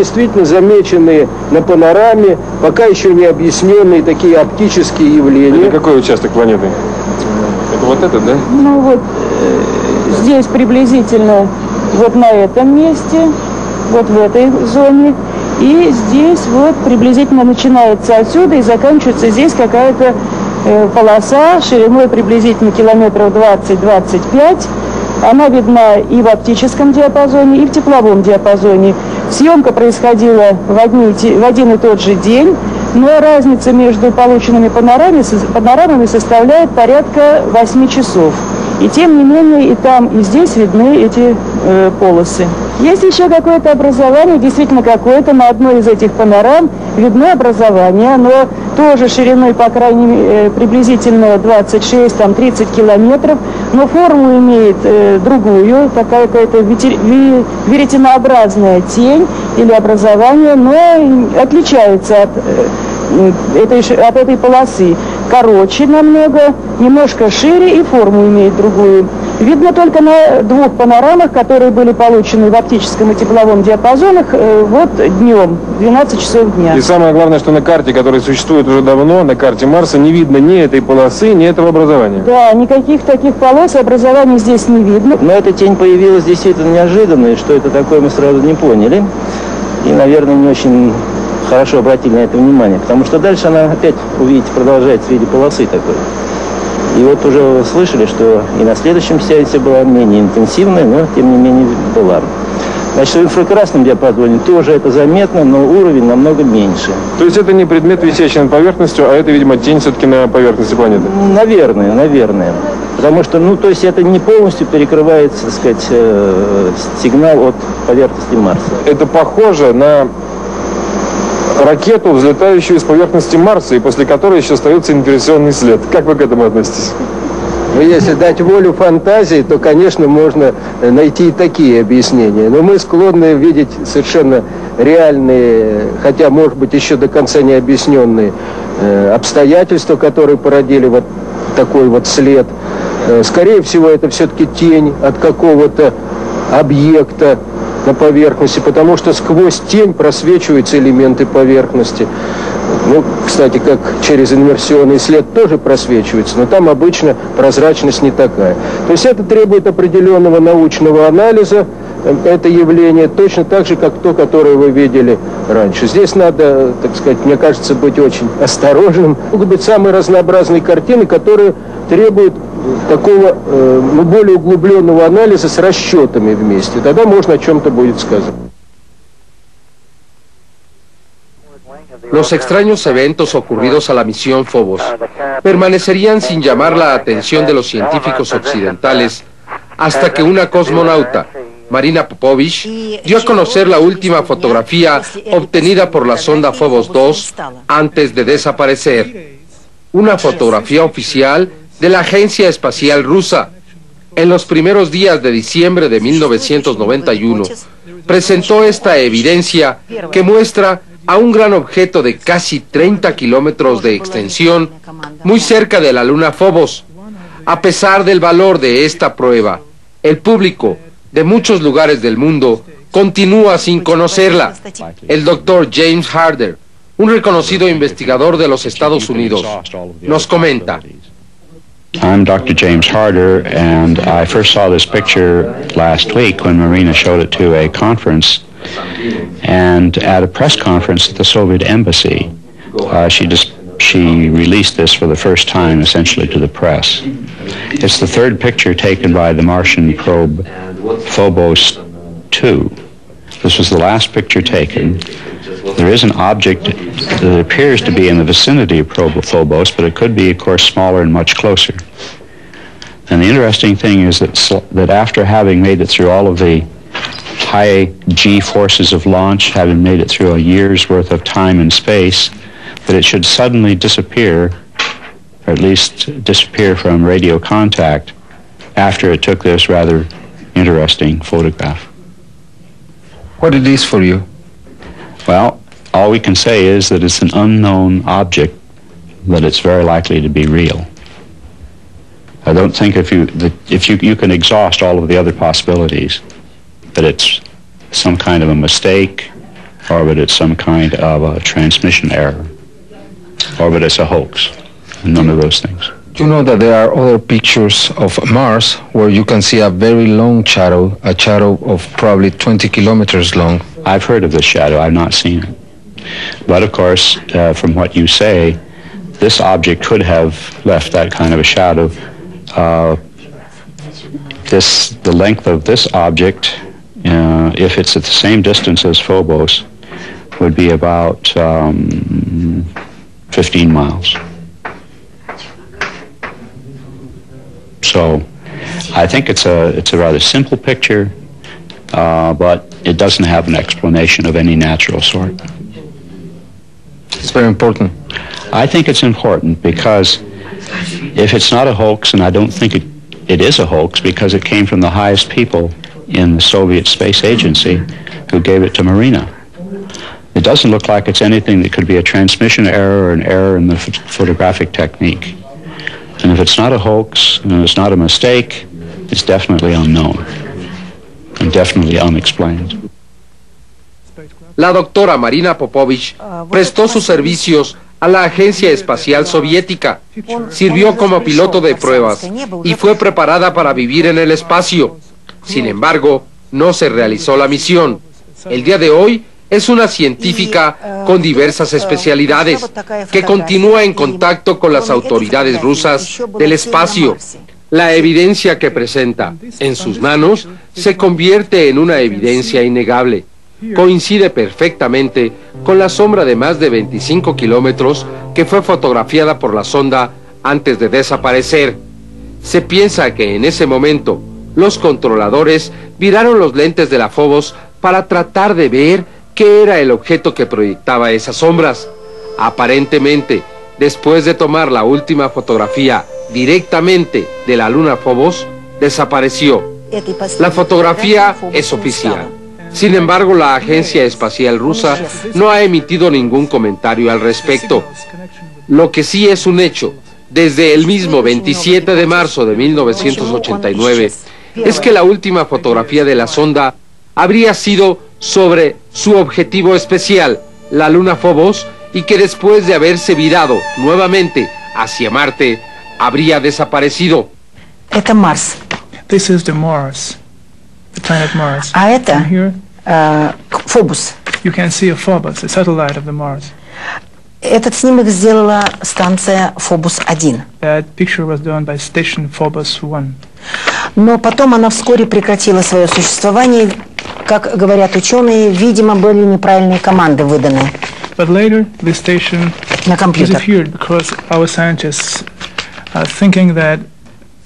действительно замечены на панораме пока еще не объясненные такие оптические явления. Это какой участок планеты? Это вот этот, да? Ну вот здесь приблизительно, вот на этом месте, вот в этой зоне. И здесь вот приблизительно начинается отсюда и заканчивается здесь какая-то полоса шириной приблизительно километров 20-25. Она видна и в оптическом диапазоне, и в тепловом диапазоне. Съемка происходила в один и тот же день, но разница между полученными панорамами составляет порядка 8 часов. И тем не менее и там, и здесь видны эти полосы. Есть еще какое-то образование, действительно какое-то, на одной из этих панорам видно образование, оно тоже шириной, по крайней мере, приблизительно 26-30 километров, но форму имеет другую, какая-то веретенообразная тень или образование, но отличается от этой полосы. Короче намного, немножко шире и форму имеет другую. Видно только на двух панорамах, которые были получены в оптическом и тепловом диапазонах, вот днем, 12 часов дня. И самое главное, что на карте, которая существует уже давно, на карте Марса, не видно ни этой полосы, ни этого образования. Да, никаких таких полос и образований здесь не видно. Но эта тень появилась действительно неожиданно, и что это такое, мы сразу не поняли. И, наверное, не очень хорошо обратили на это внимание, потому что дальше она опять, увидите, продолжается в виде полосы такой. И вот уже слышали, что и на следующем сеансе была менее интенсивная, но тем не менее была. Значит, в инфракрасном диапазоне тоже это заметно, но уровень намного меньше. То есть это не предмет, висящий над поверхностью, а это, видимо, тень все-таки на поверхности планеты? Наверное, наверное. Потому что, ну, то есть это не полностью перекрывается, так сказать, сигнал от поверхности Марса. Это похоже на ракету, взлетающую из поверхности Марса, и после которой еще остается инверсионный след. Как вы к этому относитесь? Ну, если дать волю фантазии, то, конечно, можно найти и такие объяснения. Но мы склонны видеть совершенно реальные, хотя, может быть, еще до конца не объясненные обстоятельства, которые породили вот такой вот след. Скорее всего, это все-таки тень от какого-то объекта на поверхности, потому что сквозь тень просвечиваются элементы поверхности. Ну, кстати, как через инверсионный след тоже просвечивается, но там обычно прозрачность не такая. То есть это требует определенного научного анализа, это явление, точно так же, как то, которое вы видели раньше. Здесь надо, так сказать, мне кажется, быть очень осторожным. Могут быть самые разнообразные картины, которые требуют такого более углубленного анализа с расчетами вместе. Тогда можно о чем-то будет сказать. Los extraños eventos ocurridos a la misión Phobos permanecerían sin llamar la atención de los científicos occidentales hasta que una cosmonauta, Marina Popovich, dio a conocer la última fotografía obtenida por la sonda Phobos 2 antes de desaparecer. Una fotografía oficial de la Agencia Espacial Rusa. En los primeros días de diciembre de 1991, presentó esta evidencia que muestra a un gran objeto de casi 30 kilómetros de extensión, muy cerca de la luna Phobos. A pesar del valor de esta prueba, el público de muchos lugares del mundo continúa sin conocerla. El doctor James Harder, un reconocido investigador de los Estados Unidos, nos comenta. I'm Dr. James Harder, and I first saw this picture last week when Marina showed it to a conference, and at a press conference at the Soviet embassy, she released this for the first time, essentially, to the press. It's the third picture taken by the Martian probe Phobos 2. This was the last picture taken. There is an object that appears to be in the vicinity of Phobos, but it could be, of course, smaller and much closer. And the interesting thing is that after having made it through all of the high G forces of launch, having made it through a year's worth of time and space, that it should suddenly disappear, or at least disappear from radio contact, after it took this rather interesting photograph. What it is for you? Well, all we can say is that it's an unknown object, but it's very likely to be real. I don't think if you can exhaust all of the other possibilities, that it's some kind of a mistake, orbited some kind of a transmission error. Orbit is a hoax. None of those things. You know that there are other pictures of Mars where you can see a very long shadow, a shadow of probably 20 kilometers long. I've heard of this shadow. I've not seen it. But of course, from what you say, this object could have left that kind of a shadow. The length of this object, if it's at the same distance as Phobos, would be about 15 miles. So I think it's a rather simple picture, but it doesn't have an explanation of any natural sort. It's very important. I think it's important because if it's not a hoax, and I don't think it is a hoax because it came from the highest people in the Soviet Space Agency who gave it to Marina. It doesn't look like it's anything that could be a transmission error or an error in the photographic technique. And if it's not a hoax, and it's not a mistake, it's definitely unknown and definitely unexplained. La doctora Marina Popovich prestó sus servicios a la Agencia Espacial Soviética, sirvió como piloto de pruebas y fue preparada para vivir en el espacio. Sin embargo, no se realizó la misión. El día de hoy es una científica con diversas especialidades que continúa en contacto con las autoridades rusas del espacio. La evidencia que presenta en sus manos se convierte en una evidencia innegable. Coincide perfectamente con la sombra de más de 25 kilómetros que fue fotografiada por la sonda antes de desaparecer. Se piensa que en ese momento los controladores viraron los lentes de la Phobos para tratar de ver qué era el objeto que proyectaba esas sombras. Aparentemente, después de tomar la última fotografía directamente de la luna Phobos, desapareció. La fotografía es oficial. Sin embargo, la Agencia Espacial Rusa no ha emitido ningún comentario al respecto. Lo que sí es un hecho, desde el mismo 27 de marzo de 1989, es que la última fotografía de la sonda habría sido sobre su objetivo especial, la luna Phobos, y que después de haberse virado nuevamente hacia Marte, habría desaparecido. Este es Mars. This is the Mars. The planet Mars. А это Phobos. You can see a Phobos, a satellite of the Mars. Этот снимок сделала станция Phobos 1. That picture was done by station Phobos 1. Но потом она вскоре прекратила свое существование, как говорят ученые, видимо, были неправильные команды выданы. But later, the station disappeared because our scientists are thinking that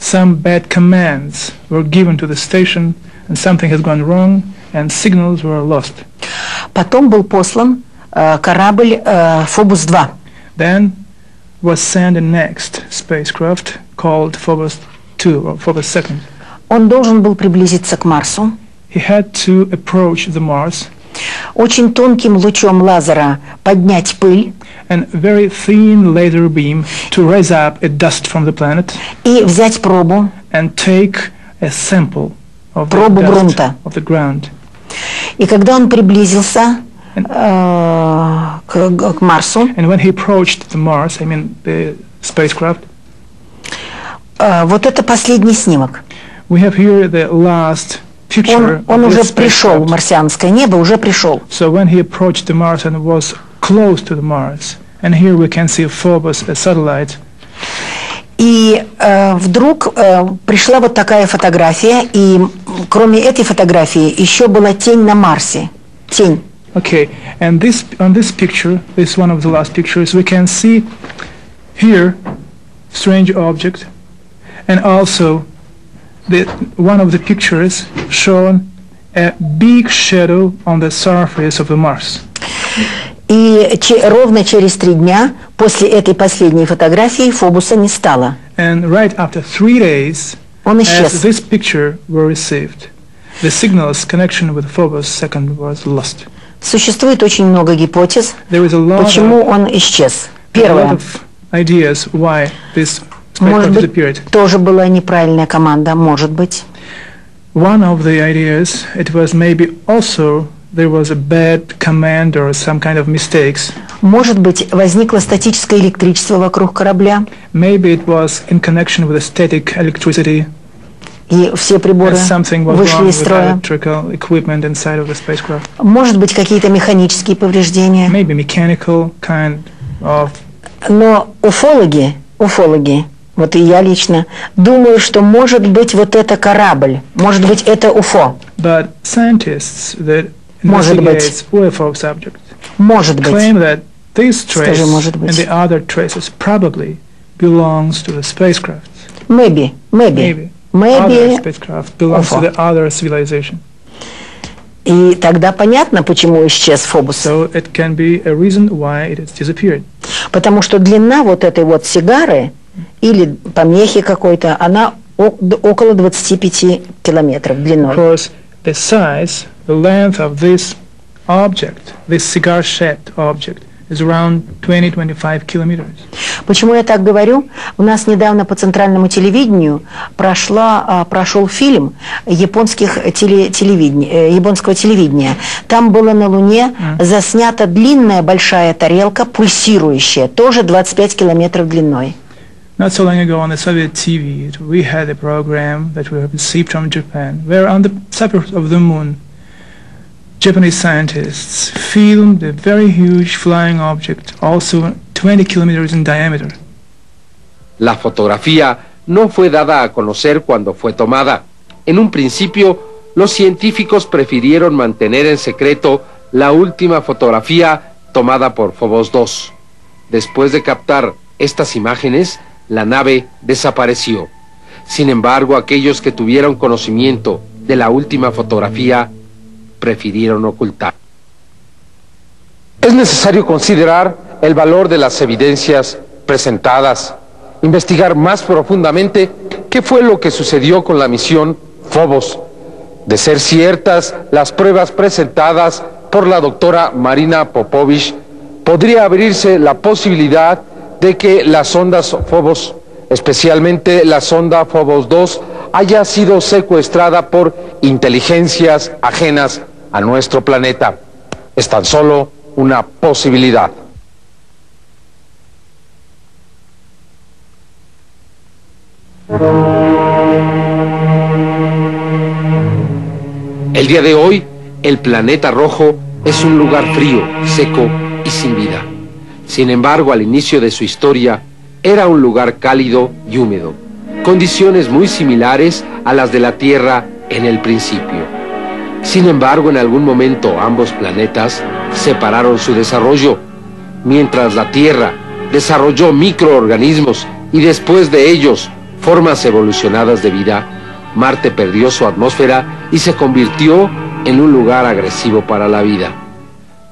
some bad commands were given to the station. And something has gone wrong, and signals were lost. Потом был послан корабль Phobos 2. Then was sent the next spacecraft called Phobos 2 or Phobos 2. Он должен был приблизиться к Марсу. He had to approach the Mars. Очень тонким лучом лазера поднять пыль. And very thin laser beam to raise up a dust from the planet. И взять пробу. And take a sample. Пробу грунта. И когда он приблизился к Марсу, вот это последний снимок. Он уже пришел, марсианское небо уже пришел. И вдруг пришла вот такая фотография, и кроме этой фотографии еще была тень на Марсе. Тень. Okay, and this on this picture, this one of the last pictures, we can see here strange object, and also the one of the pictures shown a big shadow on the surface of the Mars. И ровно через 3 дня после этой последней фотографии Фобуса не стало. And right after 3 days, он исчез. As this picture were received, the signal's connection with Phobos 2 was lost. Существует очень много гипотез, почему он исчез. Первое. Ideas why this spacecraft disappeared. Тоже была неправильная команда, может быть. One of the ideas, it was maybe also there was a bad command or some kind of mistakes. Может быть, возникло статическое электричество вокруг корабля. Maybe it was in connection with static electricity. И все приборы вышли из строя. Может быть, какие-то механические повреждения. Maybe mechanical kind of. Но уфологи, вот и я лично, думаю, что может быть вот это корабль, может быть это УФО. But scientists that investigate UFO subject claim that this trace and the other traces probably belongs to the spacecraft. Maybe spacecraft belongs to the other civilization. И тогда понятно, почему исчез Фобос. Потому что длина вот этой вот сигары или помехи какой-то, она около 25 километров длиной. The size, the length of this object, this cigar-shaped object, is around 20-25 kilometers. Почему я так говорю? У нас недавно по центральному телевидению прошел фильм японского телевидения. Там было на Луне заснята длинная большая тарелка, пульсирующая, тоже 25 километров длиной. Not so long ago on the Soviet TV, we had a program that we received from Japan, where on the surface of the moon, Japanese scientists filmed a very huge flying object, also 20 kilometers in diameter. La fotografía no fue dada a conocer cuando fue tomada. En un principio, los científicos prefirieron mantener en secreto la última fotografía tomada por Phobos 2. Después de captar estas imágenes, la nave desapareció. Sin embargo, aquellos que tuvieron conocimiento de la última fotografía prefirieron ocultar. Es necesario considerar el valor de las evidencias presentadas, investigar más profundamente qué fue lo que sucedió con la misión Phobos. De ser ciertas las pruebas presentadas por la doctora Marina Popovich, podría abrirse la posibilidad de que las sondas Phobos, especialmente la sonda Phobos 2, haya sido secuestrada por inteligencias ajenas a nuestro planeta. Es tan solo una posibilidad. El día de hoy, el planeta rojo es un lugar frío, seco y sin vida. Sin embargo, al inicio de su historia, era un lugar cálido y húmedo, condiciones muy similares a las de la Tierra en el principio. Sin embargo, en algún momento ambos planetas separaron su desarrollo. Mientras la Tierra desarrolló microorganismos y después de ellos formas evolucionadas de vida, Marte perdió su atmósfera y se convirtió en un lugar agresivo para la vida.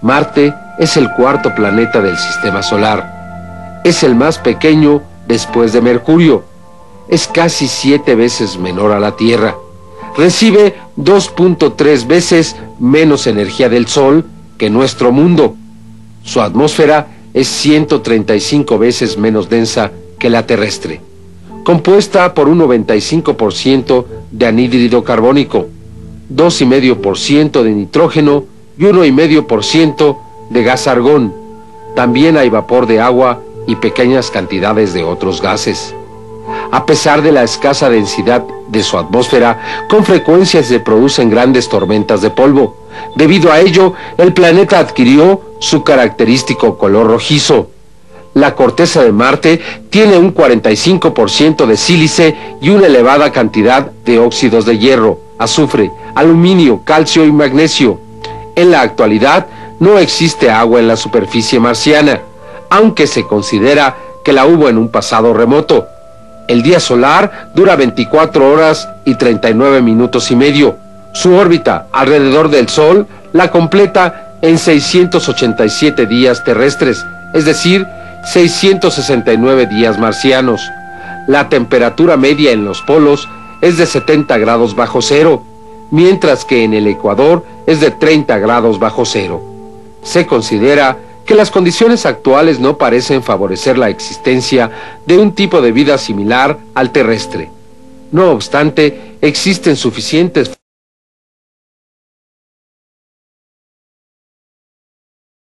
Marte es el cuarto planeta del sistema solar. Es el más pequeño después de Mercurio. Es casi 7 veces menor a la Tierra. Recibe 2.3 veces menos energía del Sol que nuestro mundo. Su atmósfera es 135 veces menos densa que la terrestre, compuesta por un 95% de anhídrido carbónico, 2,5% de nitrógeno y 1,5% de gas argón. También hay vapor de agua y pequeñas cantidades de otros gases. A pesar de la escasa densidad de su atmósfera, con frecuencia se producen grandes tormentas de polvo. Debido a ello, el planeta adquirió su característico color rojizo. La corteza de Marte tiene un 45% de sílice y una elevada cantidad de óxidos de hierro, azufre, aluminio, calcio y magnesio. En la actualidad, no existe agua en la superficie marciana, aunque se considera que la hubo en un pasado remoto. El día solar dura 24 horas y 39 minutos y medio. Su órbita alrededor del Sol la completa en 687 días terrestres, es decir, 669 días marcianos. La temperatura media en los polos es de 70 grados bajo cero, mientras que en el ecuador es de 30 grados bajo cero. Se considera que las condiciones actuales no parecen favorecer la existencia de un tipo de vida similar al terrestre. No obstante, existen suficientes